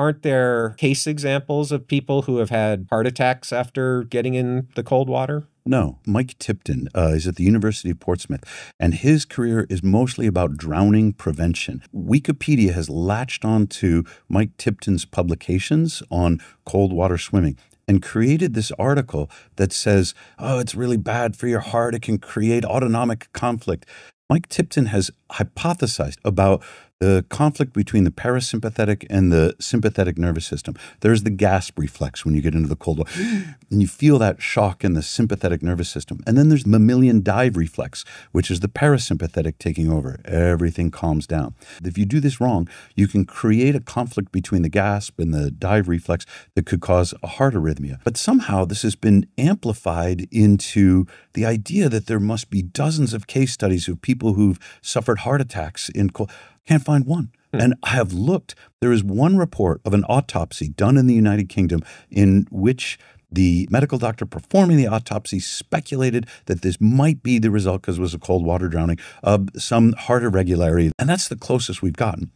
Aren't there case examples of people who have had heart attacks after getting in the cold water? No. Mike Tipton is at the University of Portsmouth, and his career is mostly about drowning prevention. Wikipedia has latched onto Mike Tipton's publications on cold water swimming and created this article that says, oh, it's really bad for your heart. It can create autonomic conflict. Mike Tipton has hypothesized about the conflict between the parasympathetic and the sympathetic nervous system. There's the gasp reflex when you get into the cold water, and you feel that shock in the sympathetic nervous system. And then there's mammalian dive reflex, which is the parasympathetic taking over. Everything calms down. If you do this wrong, you can create a conflict between the gasp and the dive reflex that could cause a heart arrhythmia. But somehow this has been amplified into the idea that there must be dozens of case studies of people who've suffered heart attacks in cold water. Can't find one. And I have looked. There is one report of an autopsy done in the United Kingdom in which the medical doctor performing the autopsy speculated that this might be the result, because it was a cold water drowning, of some heart irregularity. And that's the closest we've gotten.